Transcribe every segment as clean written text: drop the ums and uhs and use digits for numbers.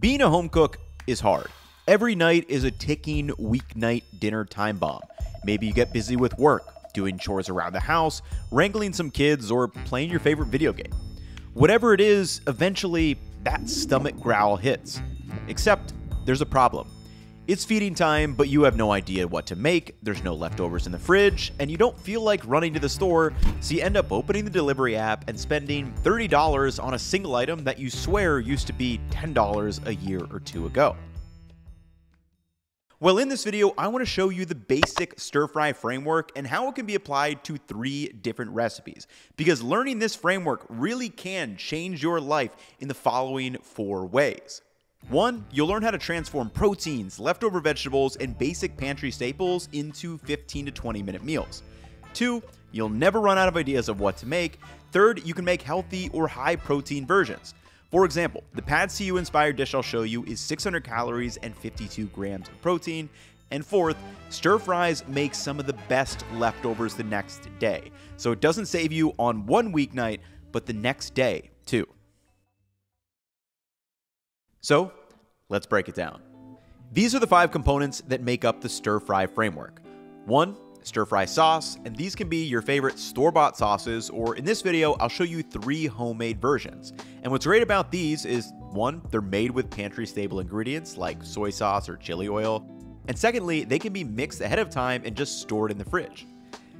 Being a home cook is hard. Every night is a ticking weeknight dinner time bomb. Maybe you get busy with work, doing chores around the house, wrangling some kids, or playing your favorite video game. Whatever it is, eventually that stomach growl hits. Except there's a problem. It's feeding time, but you have no idea what to make, there's no leftovers in the fridge, and you don't feel like running to the store, so you end up opening the delivery app and spending $30 on a single item that you swear used to be $10 a year or two ago. Well, in this video, I want to show you the basic stir-fry framework and how it can be applied to 3 different recipes, because learning this framework really can change your life in the following 4 ways. 1, you'll learn how to transform proteins, leftover vegetables, and basic pantry staples into 15 to 20-minute meals. 2, you'll never run out of ideas of what to make. 3, you can make healthy or high-protein versions. For example, the Pad See Ew inspired dish I'll show you is 600 calories and 52 grams of protein. And 4th, stir fries make some of the best leftovers the next day, so it doesn't save you on one weeknight, but the next day too. So let's break it down. These are the 5 components that make up the stir-fry framework. 1, stir-fry sauce, and these can be your favorite store-bought sauces, or in this video, I'll show you 3 homemade versions. And what's great about these is 1, they're made with pantry-stable ingredients like soy sauce or chili oil. And secondly, they can be mixed ahead of time and just stored in the fridge.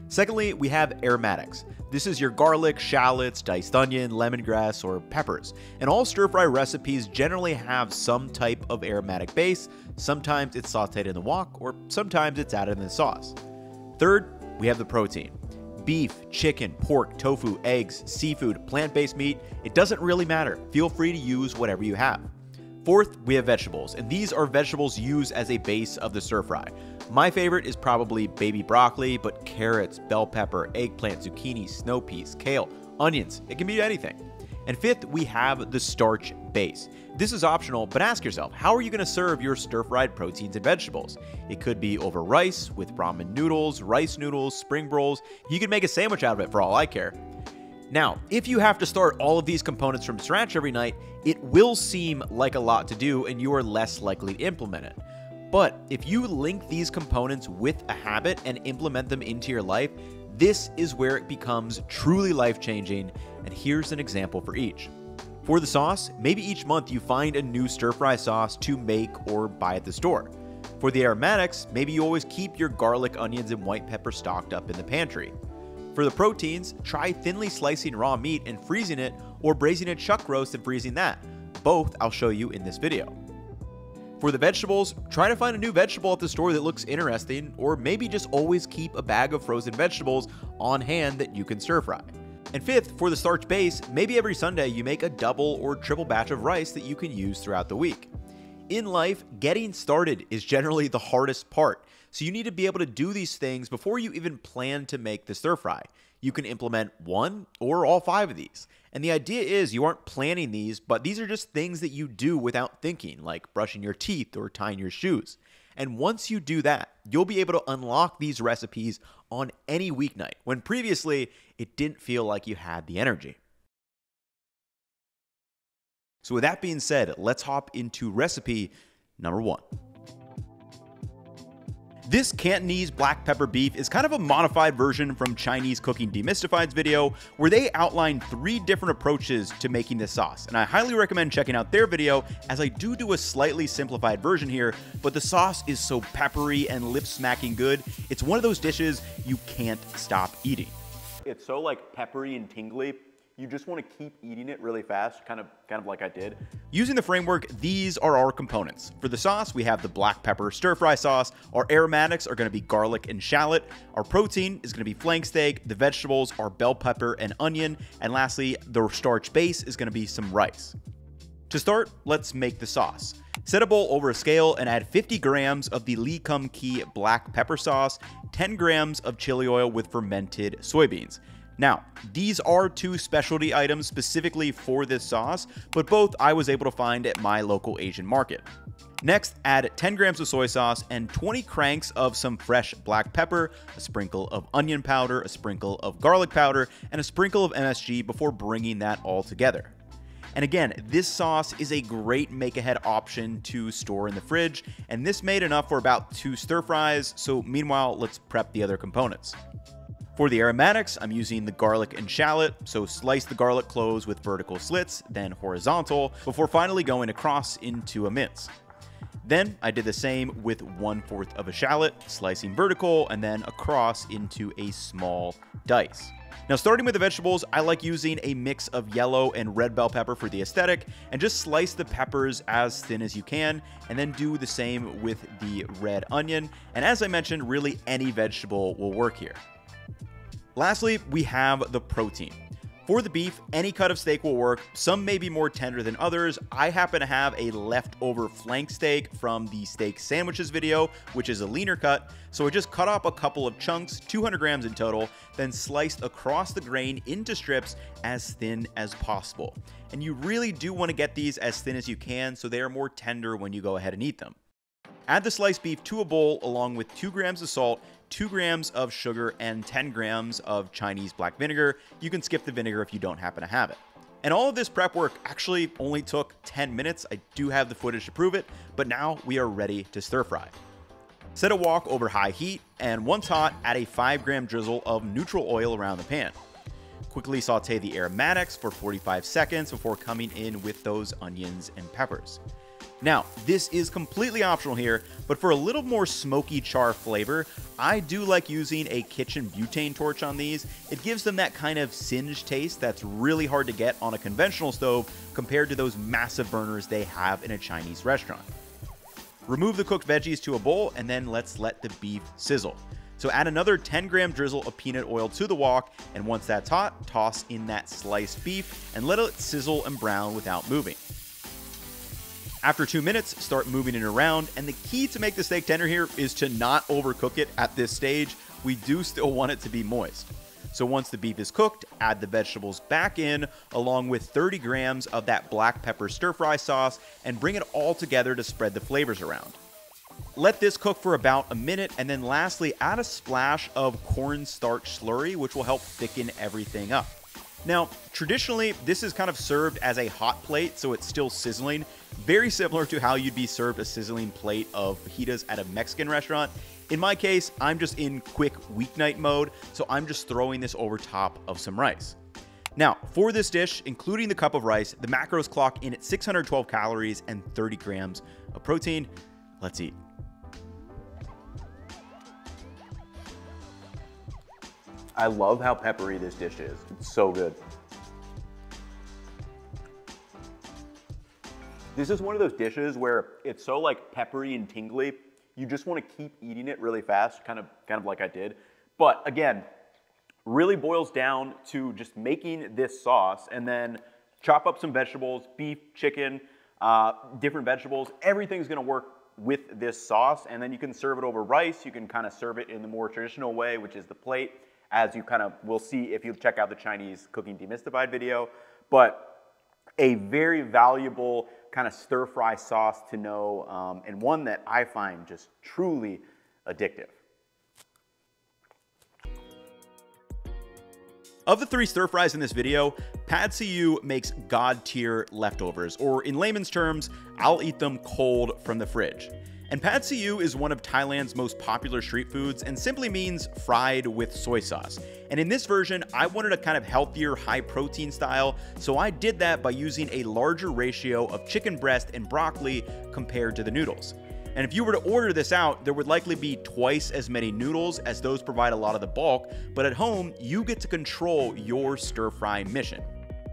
Secondly, we have aromatics. This is your garlic, shallots, diced onion, lemongrass, or peppers. And all stir-fry recipes generally have some type of aromatic base. Sometimes it's sauteed in the wok, or sometimes it's added in the sauce. 3rd, we have the protein. Beef, chicken, pork, tofu, eggs, seafood, plant-based meat, it doesn't really matter. Feel free to use whatever you have. 4th, we have vegetables, and these are vegetables used as a base of the stir-fry. My favorite is probably baby broccoli, but carrots, bell pepper, eggplant, zucchini, snow peas, kale, onions, it can be anything. And 5th, we have the starch base. This is optional, but ask yourself, how are you going to serve your stir-fried proteins and vegetables? It could be over rice, with ramen noodles, rice noodles, spring rolls. You could make a sandwich out of it for all I care. Now, if you have to start all of these components from scratch every night, it will seem like a lot to do and you are less likely to implement it. But if you link these components with a habit and implement them into your life, this is where it becomes truly life-changing, and here's an example for each. For the sauce, maybe each month you find a new stir-fry sauce to make or buy at the store. For the aromatics, maybe you always keep your garlic, onions, and white pepper stocked up in the pantry. For the proteins, try thinly slicing raw meat and freezing it, or braising a chuck roast and freezing that. Both I'll show you in this video. For the vegetables, try to find a new vegetable at the store that looks interesting, or maybe just always keep a bag of frozen vegetables on hand that you can stir-fry. And 5th, for the starch base, maybe every Sunday you make a double or triple batch of rice that you can use throughout the week. In life, getting started is generally the hardest part, so you need to be able to do these things before you even plan to make the stir-fry. You can implement 1 or all 5 of these. And the idea is you aren't planning these, but these are just things that you do without thinking, like brushing your teeth or tying your shoes. And once you do that, you'll be able to unlock these recipes on any weeknight, when previously it didn't feel like you had the energy. So with that being said, let's hop into recipe number 1. This Cantonese black pepper beef is kind of a modified version from Chinese Cooking Demystified's video, where they outline 3 different approaches to making this sauce. And I highly recommend checking out their video, as I do a slightly simplified version here, but the sauce is so peppery and lip-smacking good. It's one of those dishes you can't stop eating. It's so like peppery and tingly. You just want to keep eating it really fast, kind of like I did. Using the framework, these are our components. For the sauce, we have the black pepper stir-fry sauce. Our aromatics are going to be garlic and shallot. Our protein is going to be flank steak. The vegetables are bell pepper and onion. And lastly, the starch base is going to be some rice. To start, let's make the sauce. Set a bowl over a scale and add 50 grams of the Lee Kum Kee black pepper sauce, 10 grams of chili oil with fermented soybeans. Now, these are 2 specialty items specifically for this sauce, but both I was able to find at my local Asian market. Next, add 10 grams of soy sauce and 20 cranks of some fresh black pepper, a sprinkle of onion powder, a sprinkle of garlic powder, and a sprinkle of MSG before bringing that all together. And again, this sauce is a great make-ahead option to store in the fridge, and this made enough for about 2 stir fries, so meanwhile, let's prep the other components. For the aromatics, I'm using the garlic and shallot, so slice the garlic cloves with vertical slits, then horizontal, before finally going across into a mince. Then I did the same with 1/4 of a shallot, slicing vertical and then across into a small dice. Now, starting with the vegetables, I like using a mix of yellow and red bell pepper for the aesthetic, and just slice the peppers as thin as you can, and then do the same with the red onion. And as I mentioned, really any vegetable will work here. Lastly, we have the protein. For the beef, any cut of steak will work. Some may be more tender than others. I happen to have a leftover flank steak from the steak sandwiches video, which is a leaner cut. So I just cut up a couple of chunks, 200 grams in total, then sliced across the grain into strips as thin as possible. And you really do want to get these as thin as you can so they are more tender when you go ahead and eat them. Add the sliced beef to a bowl along with 2 grams of salt, 2 grams of sugar, and 10 grams of Chinese black vinegar. You can skip the vinegar if you don't happen to have it. And all of this prep work actually only took 10 minutes. I do have the footage to prove it, but now we are ready to stir fry. Set a wok over high heat, and once hot, add a 5-gram drizzle of neutral oil around the pan. Quickly saute the aromatics for 45 seconds before coming in with those onions and peppers. Now, this is completely optional here, but for a little more smoky char flavor, I do like using a kitchen butane torch on these. It gives them that kind of singed taste that's really hard to get on a conventional stove compared to those massive burners they have in a Chinese restaurant. Remove the cooked veggies to a bowl, and then let's let the beef sizzle. So add another 10-gram drizzle of peanut oil to the wok, and once that's hot, toss in that sliced beef and let it sizzle and brown without moving. After 2 minutes, start moving it around, and the key to make the steak tender here is to not overcook it at this stage. We do still want it to be moist. So once the beef is cooked, add the vegetables back in, along with 30 grams of that black pepper stir-fry sauce, and bring it all together to spread the flavors around. Let this cook for about a minute, and then lastly, add a splash of cornstarch slurry, which will help thicken everything up. Now, traditionally, this is kind of served as a hot plate, so it's still sizzling, very similar to how you'd be served a sizzling plate of fajitas at a Mexican restaurant. In my case, I'm just in quick weeknight mode, so I'm just throwing this over top of some rice. Now, for this dish, including the cup of rice, the macros clock in at 612 calories and 30 grams of protein. Let's eat. I love how peppery this dish is. It's so good. This is one of those dishes where it's so like peppery and tingly, you just want to keep eating it really fast, kind of like I did. But again, really boils down to just making this sauce and then chop up some vegetables, beef, chicken, different vegetables. Everything's going to work with this sauce, and then you can serve it over rice. You can kind of serve it in the more traditional way, which is the plate, as you kind of will see if you check out the Chinese Cooking Demystified video. But a very valuable kind of stir-fry sauce to know, and one that I find just truly addictive. Of the 3 stir fries in this video, Pad See Ew makes god tier leftovers, or in layman's terms, I'll eat them cold from the fridge. And Pad See Ew is one of Thailand's most popular street foods and simply means fried with soy sauce. And in this version, I wanted a kind of healthier, high protein style, so I did that by using a larger ratio of chicken breast and broccoli compared to the noodles. And if you were to order this out, there would likely be twice as many noodles, as those provide a lot of the bulk, but at home, you get to control your stir-fry mission.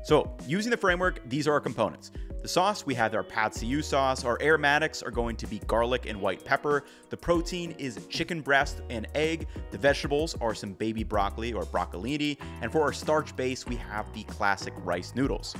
So using the framework, these are our components. The sauce, we have our Pad See Ew sauce. Our aromatics are going to be garlic and white pepper. The protein is chicken breast and egg. The vegetables are some baby broccoli or broccolini. And for our starch base, we have the classic rice noodles.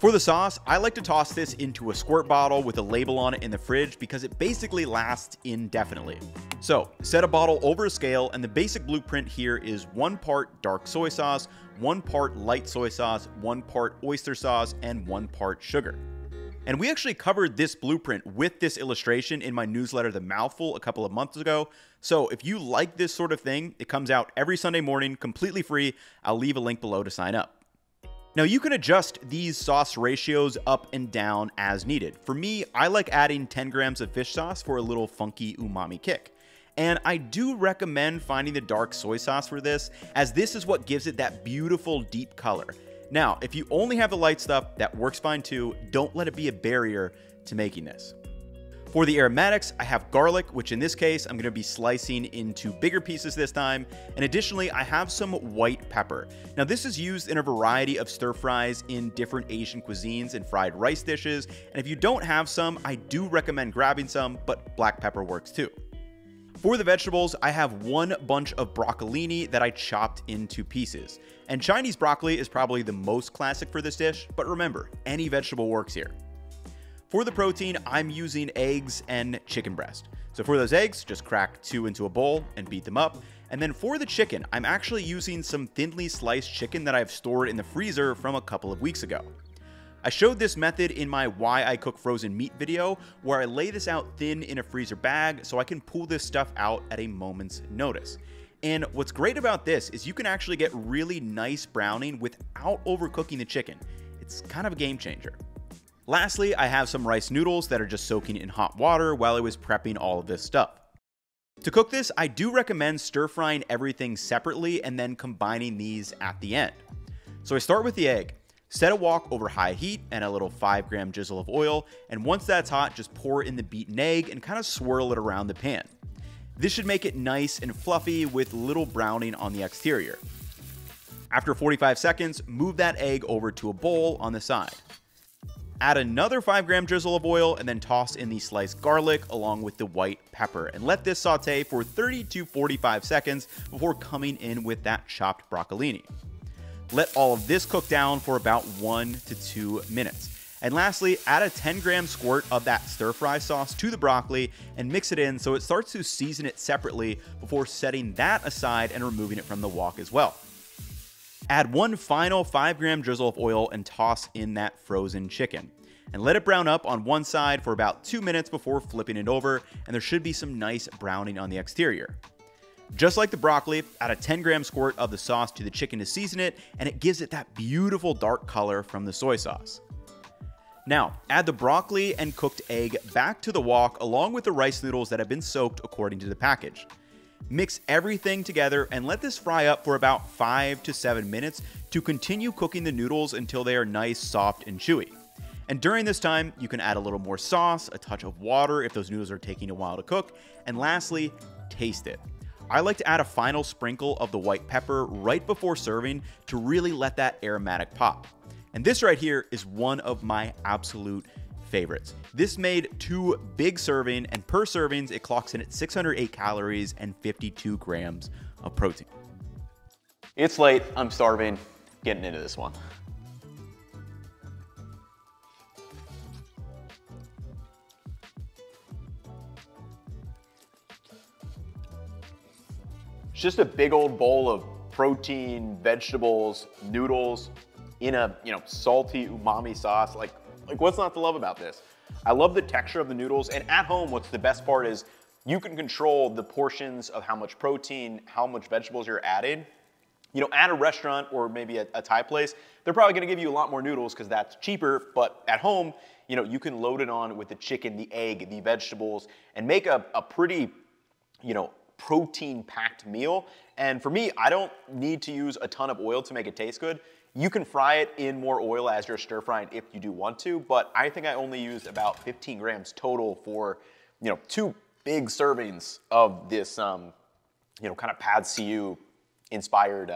For the sauce, I like to toss this into a squirt bottle with a label on it in the fridge because it basically lasts indefinitely. So set a bottle over a scale, and the basic blueprint here is 1 part dark soy sauce, 1 part light soy sauce, 1 part oyster sauce, and 1 part sugar. And we actually covered this blueprint with this illustration in my newsletter, The Mouthful, a couple of months ago. So if you like this sort of thing, it comes out every Sunday morning, completely free. I'll leave a link below to sign up. Now you can adjust these sauce ratios up and down as needed. For me, I like adding 10 grams of fish sauce for a little funky umami kick. And I do recommend finding the dark soy sauce for this, as this is what gives it that beautiful deep color. Now, if you only have the light stuff, that works fine too. Don't let it be a barrier to making this. For the aromatics, I have garlic, which in this case, I'm gonna be slicing into bigger pieces this time. And additionally, I have some white pepper. Now this is used in a variety of stir fries in different Asian cuisines and fried rice dishes. And if you don't have some, I do recommend grabbing some, but black pepper works too. For the vegetables, I have one bunch of broccolini that I chopped into pieces. And Chinese broccoli is probably the most classic for this dish, but remember, any vegetable works here. For the protein, I'm using eggs and chicken breast. So for those eggs, just crack 2 into a bowl and beat them up. And then for the chicken, I'm actually using some thinly sliced chicken that I've stored in the freezer from a couple of weeks ago. I showed this method in my Why I Cook Frozen Meat video, where I lay this out thin in a freezer bag so I can pull this stuff out at a moment's notice. And what's great about this is you can actually get really nice browning without overcooking the chicken. It's kind of a game changer. Lastly, I have some rice noodles that are just soaking in hot water while I was prepping all of this stuff. To cook this, I do recommend stir frying everything separately and then combining these at the end. So I start with the egg, set a wok over high heat and a little 5 gram drizzle of oil. And once that's hot, just pour in the beaten egg and kind of swirl it around the pan. This should make it nice and fluffy with little browning on the exterior. After 45 seconds, move that egg over to a bowl on the side. Add another 5 gram drizzle of oil and then toss in the sliced garlic along with the white pepper and let this saute for 30 to 45 seconds before coming in with that chopped broccolini. Let all of this cook down for about 1 to 2 minutes. And lastly, add a 10 gram squirt of that stir fry sauce to the broccoli and mix it in so it starts to season it separately before setting that aside and removing it from the wok as well. Add one final 5 gram drizzle of oil and toss in that frozen chicken. And let it brown up on one side for about 2 minutes before flipping it over, and there should be some nice browning on the exterior. Just like the broccoli, add a 10 gram squirt of the sauce to the chicken to season it, and it gives it that beautiful dark color from the soy sauce. Now, add the broccoli and cooked egg back to the wok along with the rice noodles that have been soaked according to the package. Mix everything together and let this fry up for about 5 to 7 minutes to continue cooking the noodles until they are nice, soft, and chewy. And during this time, you can add a little more sauce, a touch of water if those noodles are taking a while to cook, and lastly, taste it. I like to add a final sprinkle of the white pepper right before serving to really let that aromatic pop. And this right here is one of my absolute favorites. This made 2 big servings, and per servings, it clocks in at 608 calories and 52 grams of protein. It's late, I'm starving, getting into this one. It's just a big old bowl of protein, vegetables, noodles in a, salty umami sauce. Like what's not to love about this? I love the texture of the noodles, and at home, what's the best part is you can control the portions of how much protein, how much vegetables you're adding. At a restaurant or maybe a Thai place, they're probably gonna give you a lot more noodles because that's cheaper, but at home, you can load it on with the chicken, the egg, the vegetables, and make a pretty, protein-packed meal. And for me, I don't need to use a ton of oil to make it taste good. You can fry it in more oil as you're stir frying if you do want to, but I think I only used about 15 grams total for, 2 big servings of this, kind of Pad See Ew inspired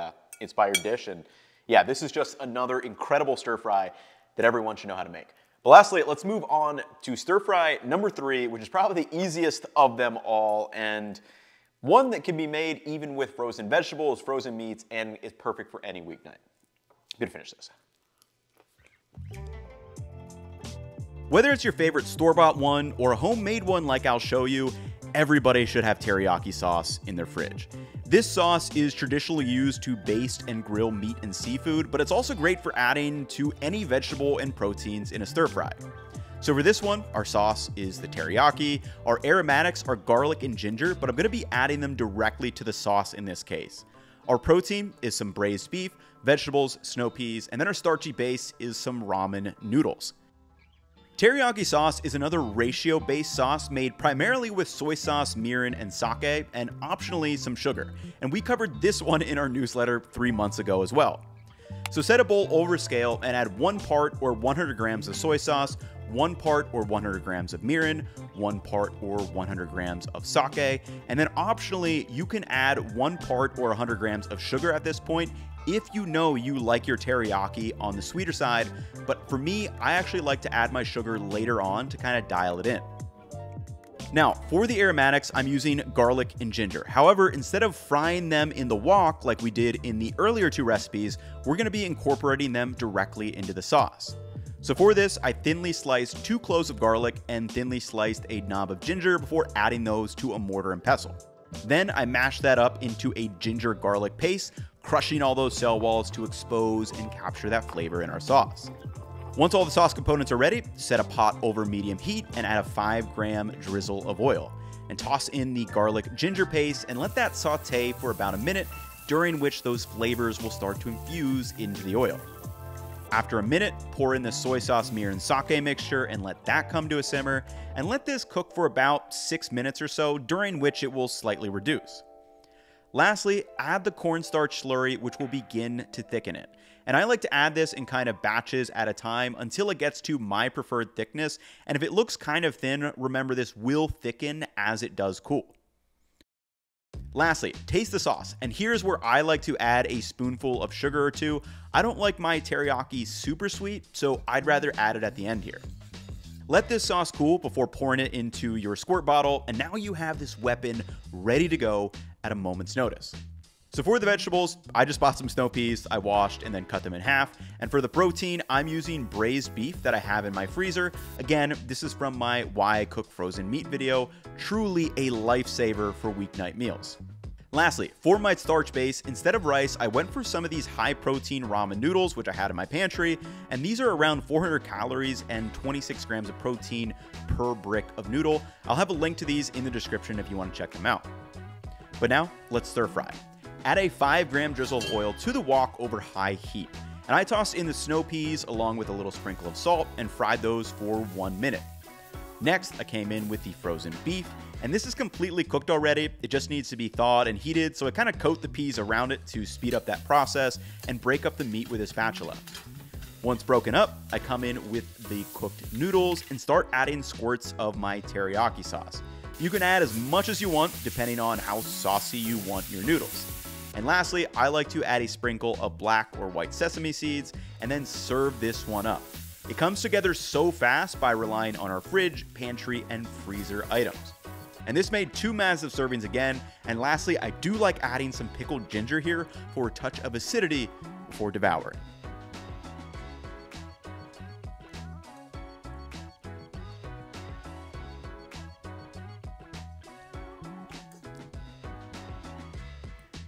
dish. And yeah, this is just another incredible stir fry that everyone should know how to make. But lastly, let's move on to stir fry number 3, which is probably the easiest of them all, and one that can be made even with frozen vegetables, frozen meats, and is perfect for any weeknight. Good to finish this. Whether it's your favorite store-bought one or a homemade one like I'll show you, everybody should have teriyaki sauce in their fridge. This sauce is traditionally used to baste and grill meat and seafood, but it's also great for adding to any vegetable and proteins in a stir-fry. So for this one, our sauce is the teriyaki. Our aromatics are garlic and ginger, but I'm gonna be adding them directly to the sauce in this case. Our protein is some braised beef, vegetables, snow peas, and then our starchy base is some ramen noodles. Teriyaki sauce is another ratio-based sauce made primarily with soy sauce, mirin, and sake, and optionally some sugar. And we covered this one in our newsletter 3 months ago as well. So set a bowl over scale and add 1 part or 100 grams of soy sauce, 1 part or 100 grams of mirin, 1 part or 100 grams of sake, and then optionally you can add 1 part or 100 grams of sugar at this point if you know you like your teriyaki on the sweeter side, but for me, I actually like to add my sugar later on to kind of dial it in. Now, for the aromatics, I'm using garlic and ginger. However, instead of frying them in the wok like we did in the earlier 2 recipes, we're gonna be incorporating them directly into the sauce. So for this, I thinly sliced 2 cloves of garlic and thinly sliced a knob of ginger before adding those to a mortar and pestle. Then I mashed that up into a ginger garlic paste, crushing all those cell walls to expose and capture that flavor in our sauce. Once all the sauce components are ready, set a pot over medium heat and add a 5-gram drizzle of oil and toss in the garlic ginger paste and let that saute for about a minute, during which those flavors will start to infuse into the oil. After a minute, pour in the soy sauce, mirin, and sake mixture and let that come to a simmer and let this cook for about 6 minutes or so, during which it will slightly reduce. Lastly, add the cornstarch slurry, which will begin to thicken it. And I like to add this in kind of batches at a time until it gets to my preferred thickness. And if it looks kind of thin, remember this will thicken as it does cool. Lastly, taste the sauce. And here's where I like to add a spoonful of sugar or two. I don't like my teriyaki super sweet, so I'd rather add it at the end here. Let this sauce cool before pouring it into your squirt bottle, and now you have this weapon ready to go at a moment's notice. So for the vegetables, I just bought some snow peas, I washed and then cut them in half. And for the protein, I'm using braised beef that I have in my freezer. Again, this is from my Why I Cook Frozen Meat video, truly a lifesaver for weeknight meals. Lastly, for my starch base, instead of rice, I went for some of these high protein ramen noodles, which I had in my pantry, and these are around 400 calories and 26 grams of protein per brick of noodle. I'll have a link to these in the description if you want to check them out. But now let's stir fry. Add a 5-gram drizzle of oil to the wok over high heat. And I tossed in the snow peas along with a little sprinkle of salt and fried those for 1 minute. Next, I came in with the frozen beef, and this is completely cooked already. It just needs to be thawed and heated, so I kind of coat the peas around it to speed up that process and break up the meat with a spatula. Once broken up, I come in with the cooked noodles and start adding squirts of my teriyaki sauce. You can add as much as you want, depending on how saucy you want your noodles. And lastly, I like to add a sprinkle of black or white sesame seeds and then serve this one up. It comes together so fast by relying on our fridge, pantry, and freezer items. And this made 2 massive servings again. And lastly, I do like adding some pickled ginger here for a touch of acidity before devouring.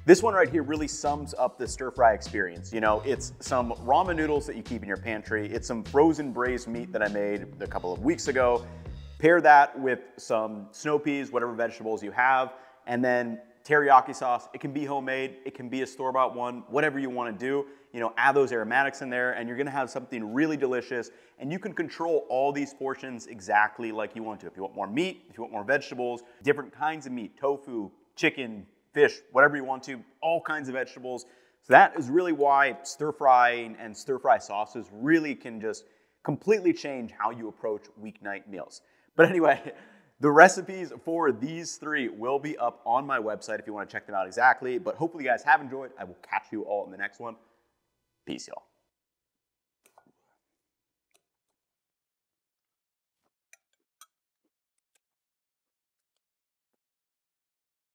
This one right here really sums up the stir fry experience. You know, it's some ramen noodles that you keep in your pantry. It's some frozen braised meat that I made a couple of weeks ago. Pair that with some snow peas, whatever vegetables you have, and then teriyaki sauce. It can be homemade, it can be a store-bought one, whatever you wanna do. You know, add those aromatics in there and you're gonna have something really delicious, and you can control all these portions exactly like you want to. If you want more meat, if you want more vegetables, different kinds of meat, tofu, chicken, fish, whatever you want to, all kinds of vegetables. So that is really why stir frying and stir fry sauces really can just completely change how you approach weeknight meals. But anyway, the recipes for these 3 will be up on my website if you want to check them out exactly. But hopefully you guys have enjoyed. I will catch you all in the next one. Peace, y'all.